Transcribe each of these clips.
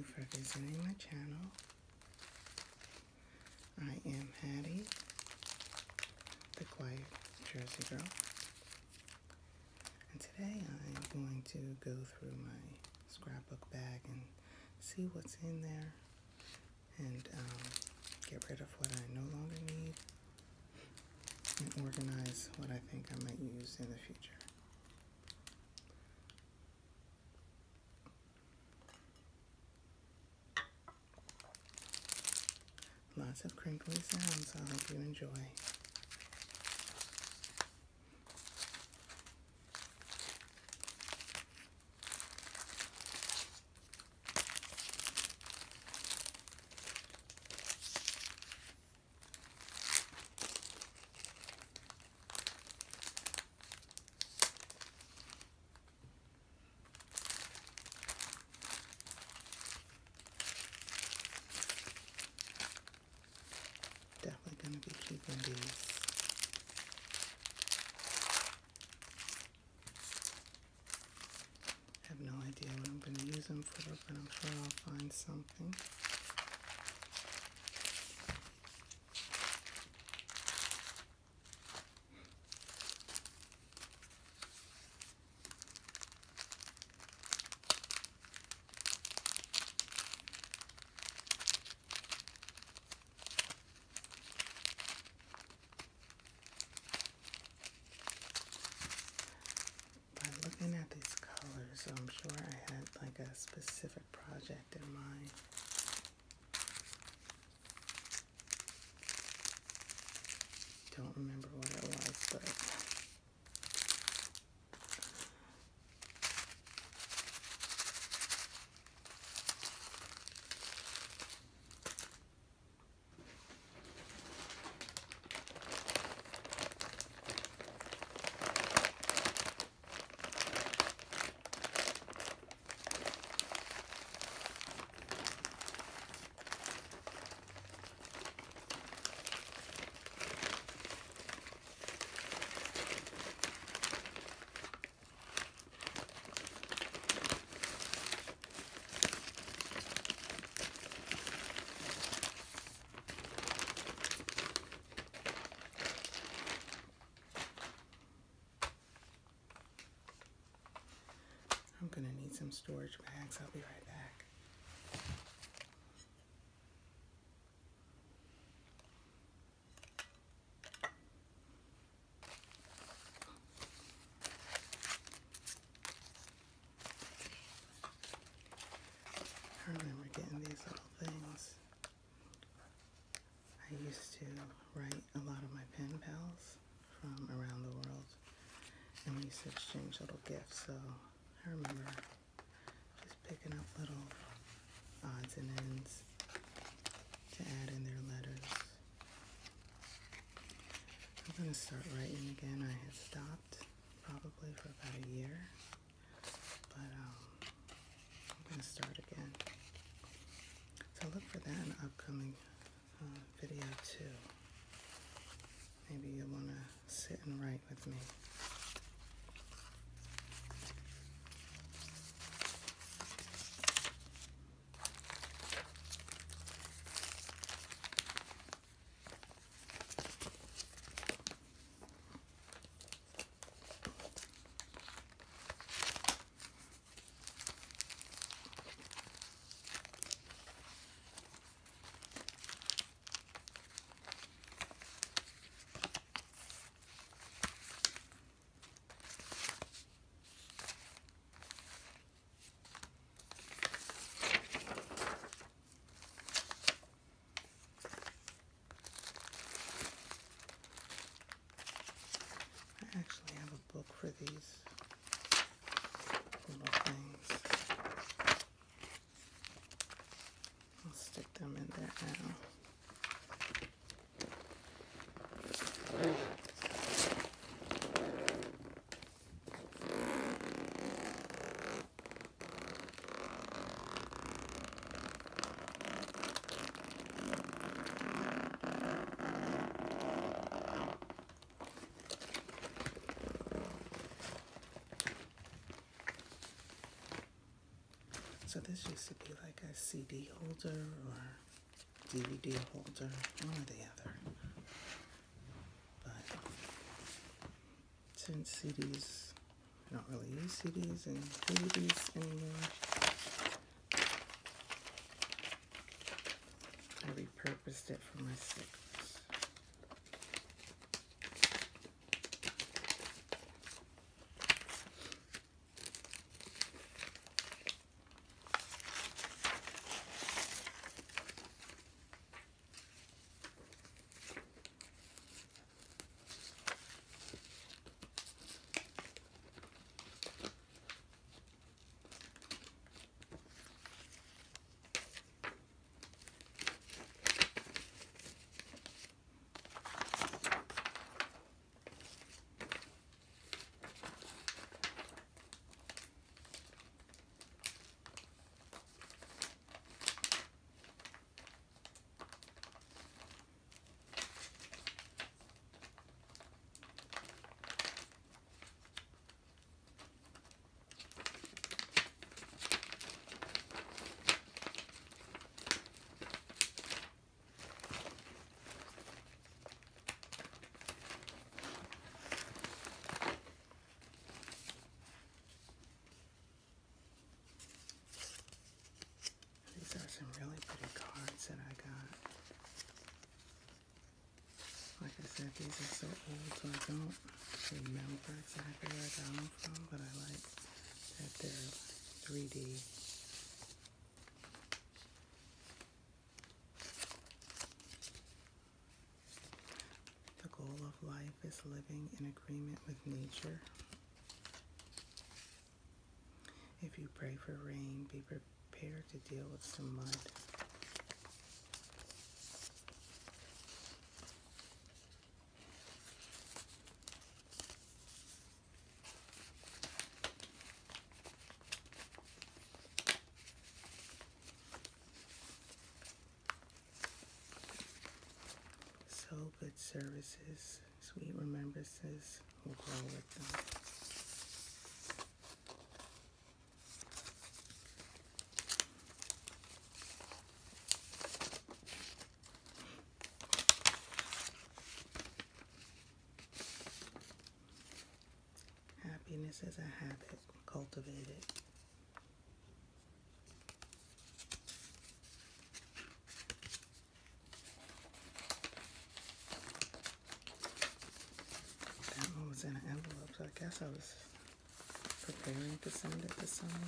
you for visiting my channel. I am Hattie, the Quiet Jersey Girl, and today I'm going to go through my scrapbook bag and see what's in there and get rid of what I no longer need and organize what I think I might use in the future. Lots of crinkly sounds, I hope you enjoy. I'm going to be keeping these. I have no idea what I'm going to use them for, but I'm sure I'll find something. So I'm sure I had like a specific project in mind. Don't remember what it was, but I'm gonna need some storage bags. I'll be right back. I remember getting these little things. I used to write a lot of my pen pals from around the world, and we used to exchange little gifts. So I remember just picking up little odds and ends to add in their letters. I'm going to start writing again. I had stopped probably for about a year, but I'm going to start again. So look for that in an upcoming video too. Maybe you'll want to sit and write with me. Actually, I have a book for these little things. I'll stick them in there now. So this used to be like a CD holder or DVD holder, one or the other. But since CDs, I don't really use CDs and DVDs anymore, I repurposed it for my stickers. These are some really pretty cards that I got. Like I said, these are so old, so I don't remember exactly where I got them from, but I like that they're 3D. The goal of life is living in agreement with nature. If you pray for rain, be prepared to deal with some mud. So good services, sweet remembrances will grow with them. Happiness is a habit, cultivate it. That one was in an envelope, so I guess I was preparing to send it to someone.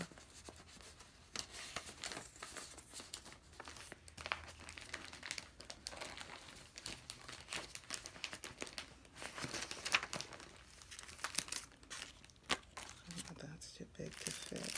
Big to fit.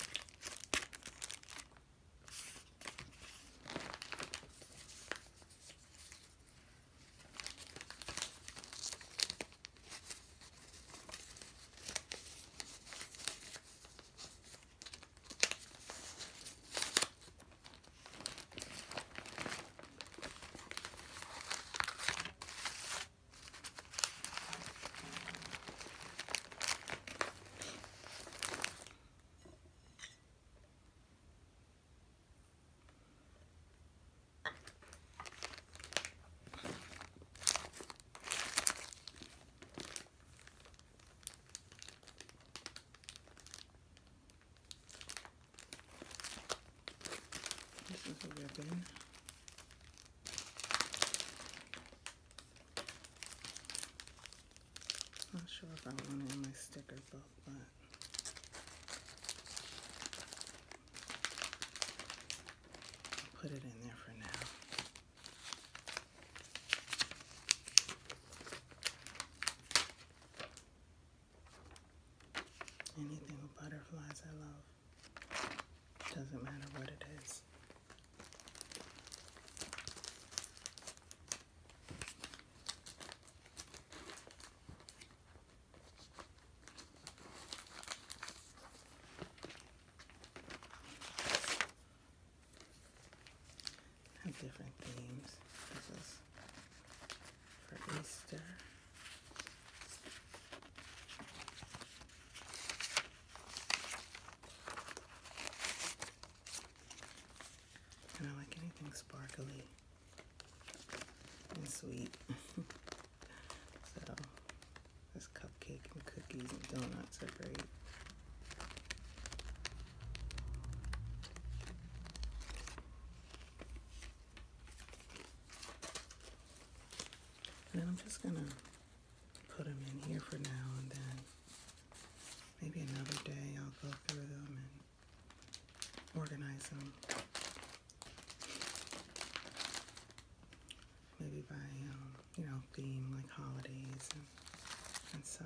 This is a ribbon. Not sure if I want it in my sticker book, but I'll put it in there for now. Anything with butterflies I love. Doesn't matter what it is. Different themes. This is for Easter. sweet. So this cupcake and cookies and donuts are great. And then I'm just gonna put them in here for now, and then maybe another day I'll go through them and organize them. Maybe by, you know, theme, like holidays and such.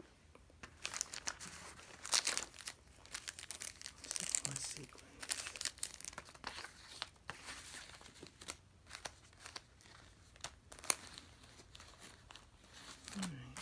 Some more sequins. All right.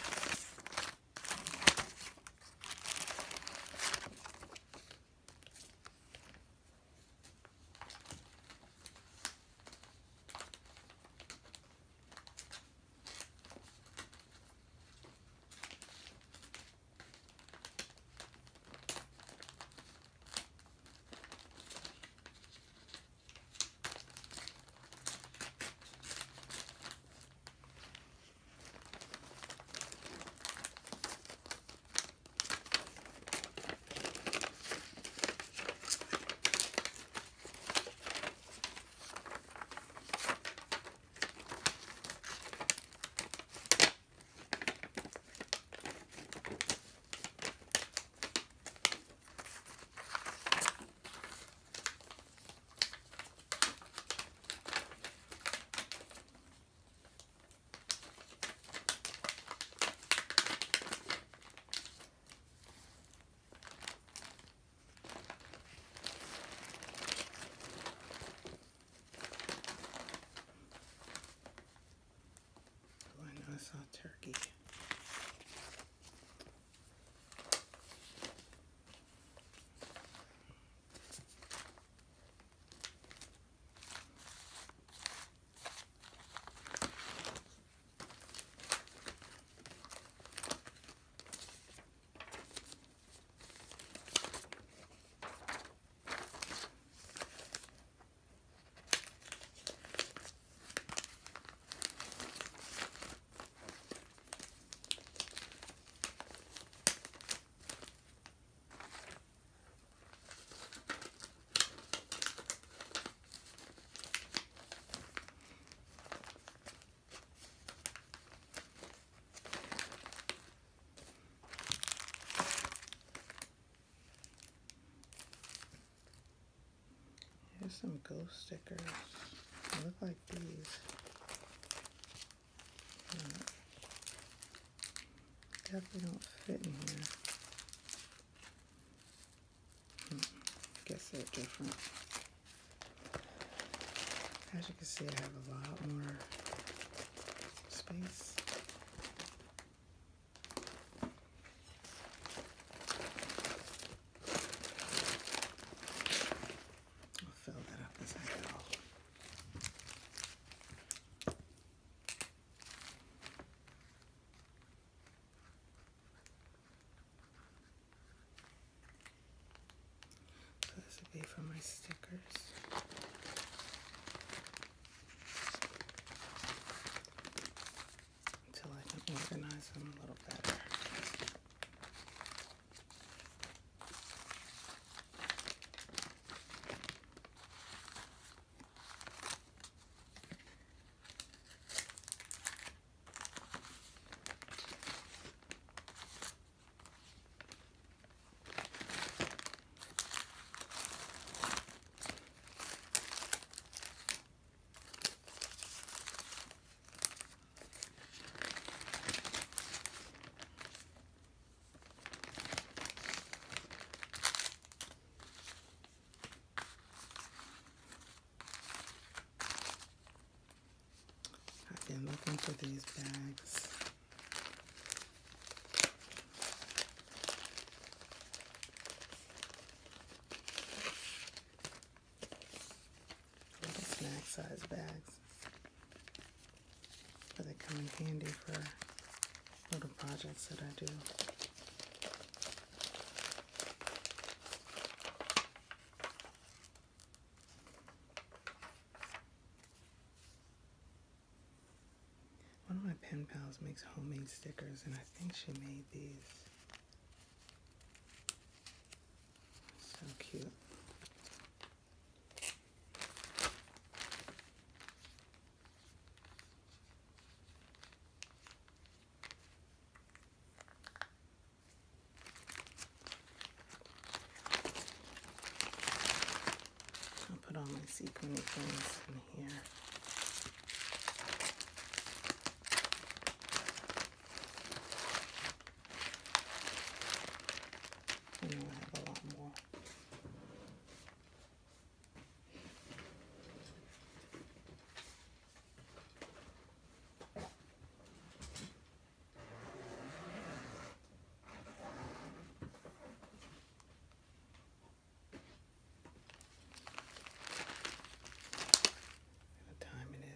I saw turkey. Some ghost stickers. They look like these. Definitely don't fit in here. Guess they're different. As you can see, I have a lot more space. This would be for my stickers. Until I can organize them a little better. I'm looking for these bags. Little snack size bags. But they come in handy for little projects that I do. Miles makes homemade stickers, and I think she made these. So cute. All my sequin things in here. And we'll have a lot more.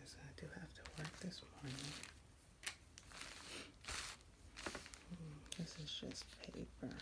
I do have to work this morning. This is just paper.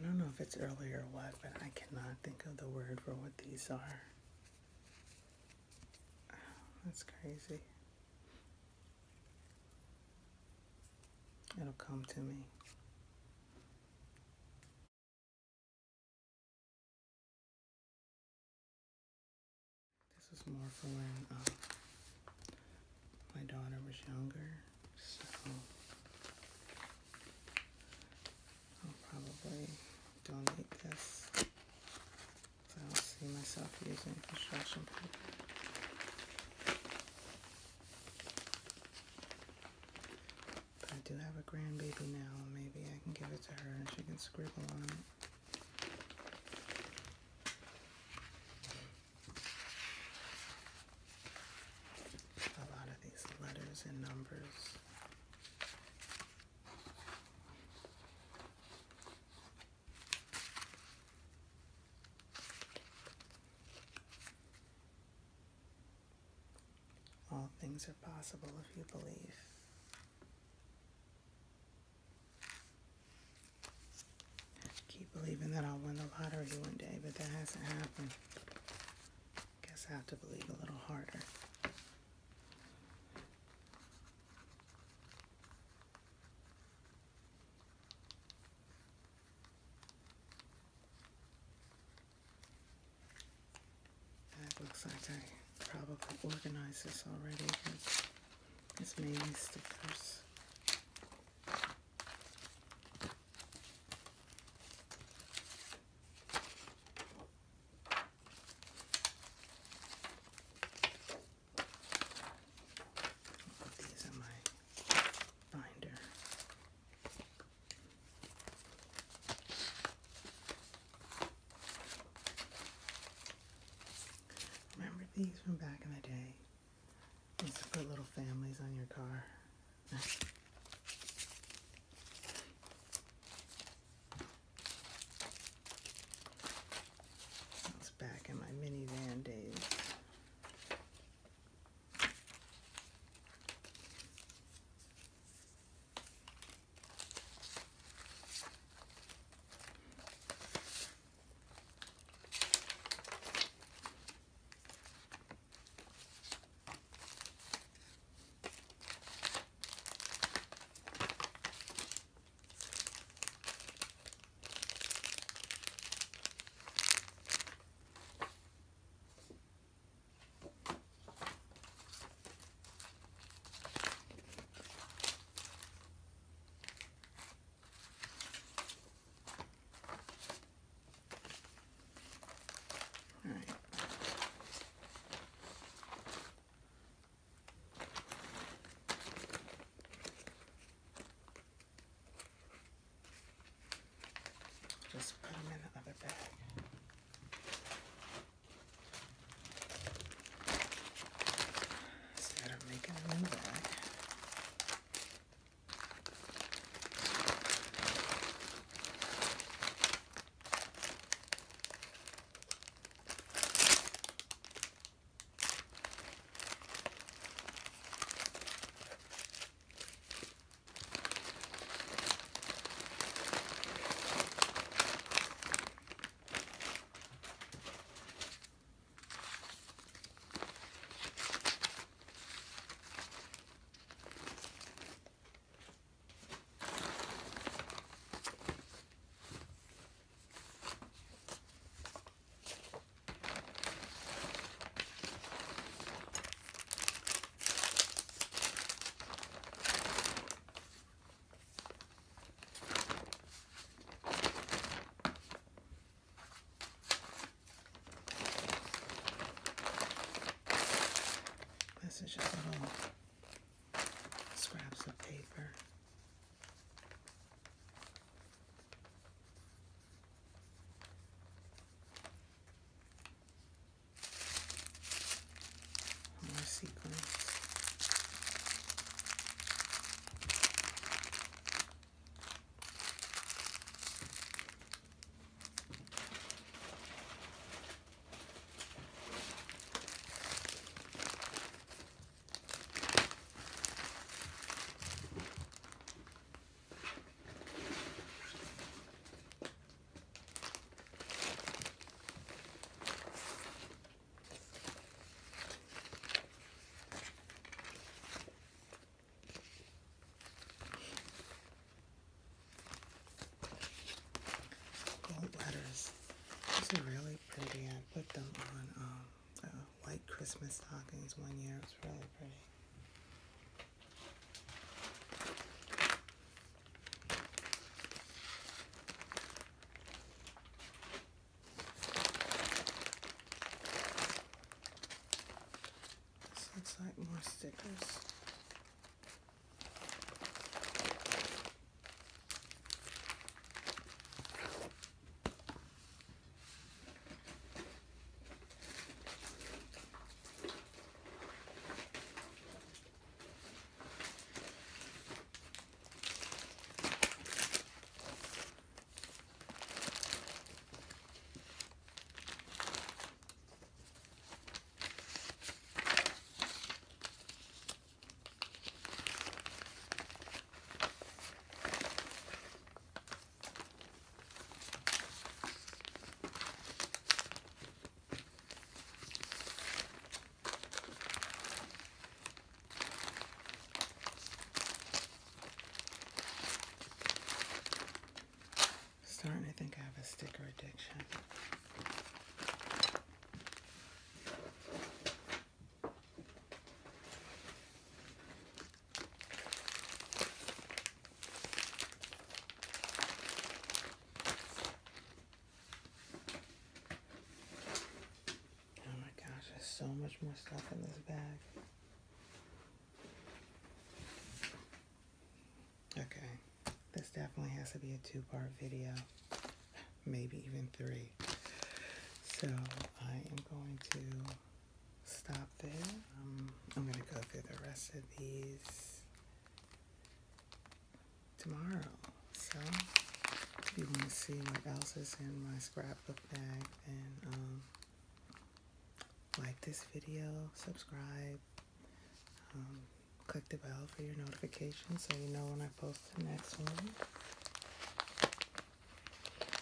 I don't know if it's early or what, but I cannot think of the word for what these are. Oh, that's crazy. It'll come to me. This was more for when my daughter was younger, so I'll probably donate this, so I don't see myself using construction paper. But I do have a grandbaby now, maybe I can give it to her and she can scribble on it. A lot of these letters and numbers. All things are possible if you believe. Keep believing that I'll win the lottery one day, but that hasn't happened. Guess I have to believe a little harder. That looks like I probably organized this already, because it's mainly stickers. I'll put these in my binder. These from back in the day. I used to put little families on your car. That's this is just little scraps of paper. More sequins. These are really pretty. I put them on white Christmas stockings one year. It was really pretty. This looks like more stickers. Starting to think I have a sticker addiction. Oh my gosh, there's so much more stuff in this bag. Okay. This definitely has to be a two-part video, maybe even three. So I am going to stop there. I'm going to go through the rest of these tomorrow. So if you want to see what else is in my scrapbook bag, then like this video, subscribe, click the bell for your notifications so you know when I post the next one.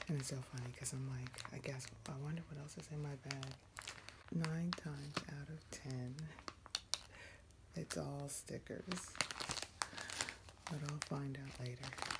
And it's so funny because I'm like, I wonder what else is in my bag. 9 times out of 10, it's all stickers. But I'll find out later.